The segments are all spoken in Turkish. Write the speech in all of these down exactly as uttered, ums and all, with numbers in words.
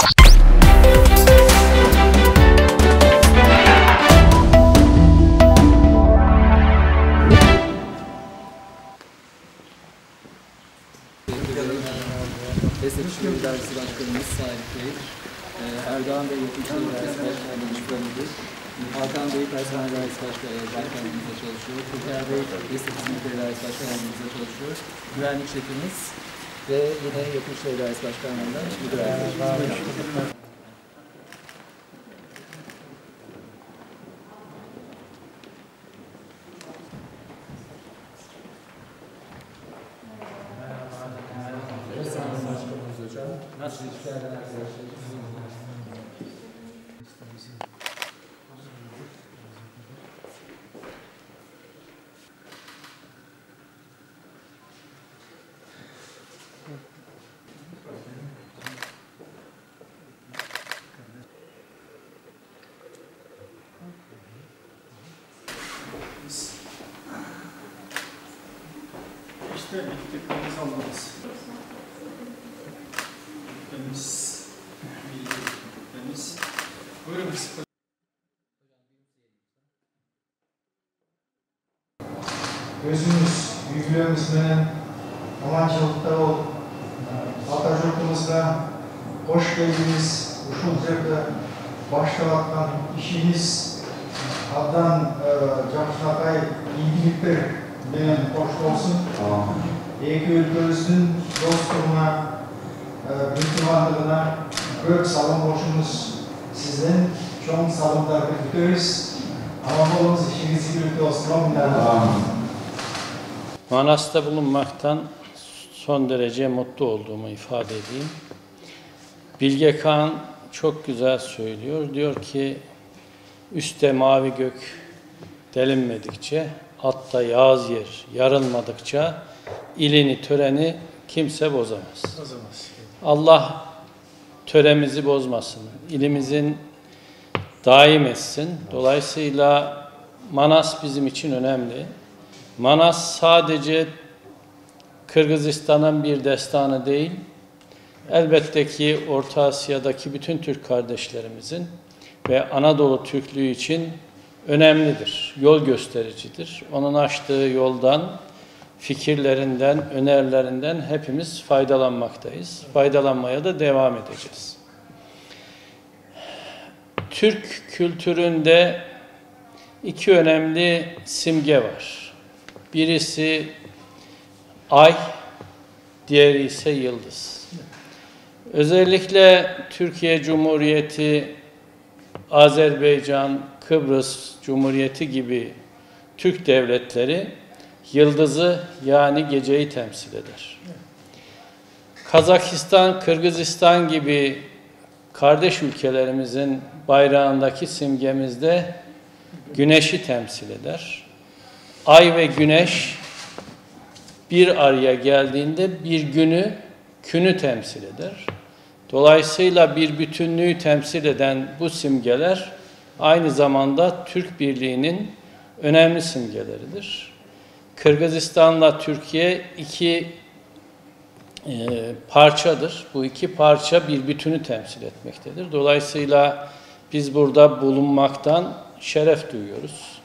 Eseçim Dersi Başkanımız Salih Bey, Erdoğan Bey Yetişim Dersi Başkanımız Müdür, Hakan Bey Personel Dersi Başkanımızla çalışıyor, Türker Bey Eseçim Dersi Başkanımızla çalışıyor, Güvenlik Şefimiz ve yine Yetişim Dersi Başkanımızla Müdür Arkadaşımız. Nasıl işler arkadaşlar? İşte bittik, kalmalıyız. Temiz, temiz. Buyurun. Özümüz, büyüklerimizle, Alancılık'ta ol, Atajurt'umuzda hoş geldiniz, Uşulcak'ta başlamaktan işiniz, Adnan Cakşakay ilgilikler benim hoş olsun. İki ülkemizin dostluğuna, mütevazılığına büyük salım borçumuz sizden. Çok salımlar bekliyoruz. Anadolu'nun işinizi birlikte olsun. Manas'ta bulunmaktan son derece mutlu olduğumu ifade edeyim. Bilge Kağan çok güzel söylüyor. Diyor ki, üstte mavi gök delinmedikçe, altta yağız yer yarılmadıkça ilini, töreni kimse bozamaz. Bozamaz. Allah töremizi bozmasın, ilimizin daim etsin. Dolayısıyla Manas bizim için önemli. Manas sadece Kırgızistan'ın bir destanı değil, elbette ki Orta Asya'daki bütün Türk kardeşlerimizin ve Anadolu Türklüğü için önemlidir, yol göstericidir. Onun açtığı yoldan, fikirlerinden, önerilerinden hepimiz faydalanmaktayız. Faydalanmaya da devam edeceğiz. Türk kültüründe iki önemli simge var. Birisi ay, diğeri ise yıldız. Özellikle Türkiye Cumhuriyeti, Azerbaycan, Kıbrıs Cumhuriyeti gibi Türk devletleri yıldızı yani geceyi temsil eder. Kazakistan, Kırgızistan gibi kardeş ülkelerimizin bayrağındaki simgemizde güneşi temsil eder. Ay ve güneş bir araya geldiğinde bir günü, künü temsil eder. Dolayısıyla bir bütünlüğü temsil eden bu simgeler aynı zamanda Türk Birliği'nin önemli simgeleridir. Kırgızistan'la Türkiye iki e, parçadır. Bu iki parça bir bütünü temsil etmektedir. Dolayısıyla biz burada bulunmaktan şeref duyuyoruz.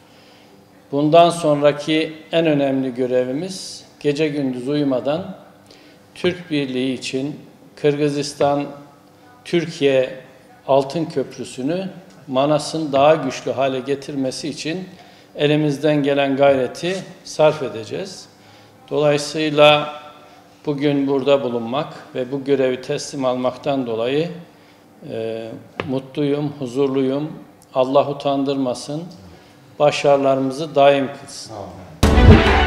Bundan sonraki en önemli görevimiz gece gündüz uyumadan Türk Birliği için Kırgızistan-Türkiye Altın Köprüsü'nü Manas'ın daha güçlü hale getirmesi için elimizden gelen gayreti sarf edeceğiz. Dolayısıyla bugün burada bulunmak ve bu görevi teslim almaktan dolayı e, mutluyum, huzurluyum. Allah utandırmasın, başarılarımızı daim kılsın. Amin.